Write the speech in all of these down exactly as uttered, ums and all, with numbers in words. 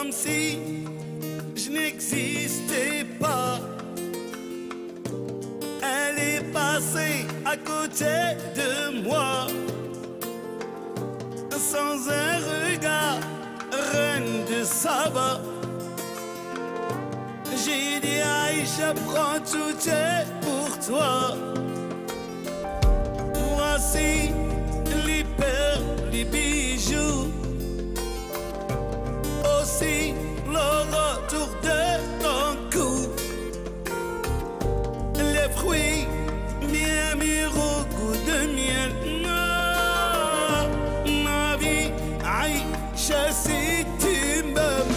comme si je n'existais pas. Elle est passée à côté de moi, sans un regard, reine de Saba. J'ai dit Aïcha, prends tout est pour toi. Voici les perles, les bijoux, aussi le retour de ton cou. Les fruits bien mûrs au goût de miel. Ma vie, Aïcha, si tu m'aimes,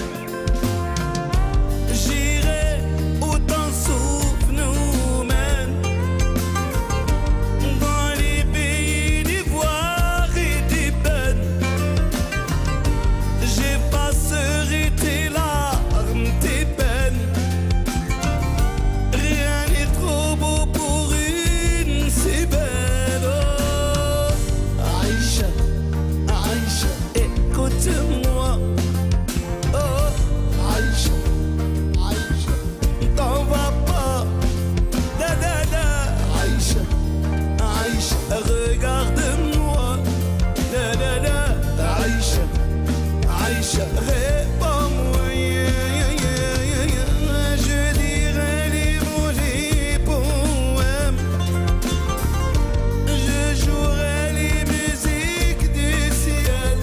regarde-moi, da da da, Aïcha, Aïcha, réponds-moi, yeah, yeah, yeah, yeah. Je dirai des mots, des poèmes, je jouerai les musiques du ciel,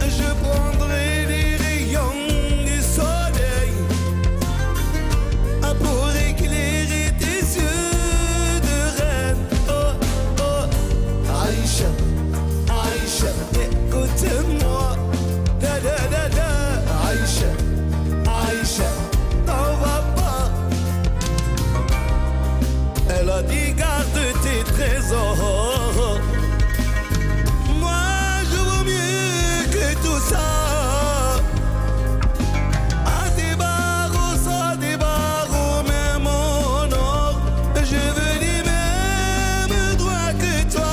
je prendrai les rayons du soleil pour éclairer tes yeux. Écoute-moi, da da da da, Aïcha, Aïcha, t'en vas pas. Elle a dit garde tes trésors. Moi je vaux mieux que tout ça. À tes barreaux, ça des barreaux, même en or. Je veux les mêmes droits que toi.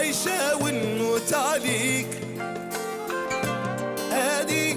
عايشة ونموت عليك، هادي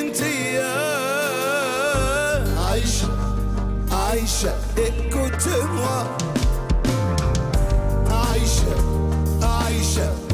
انتي يا عايشة عايشة. Écoute-moi عايشة عايشة.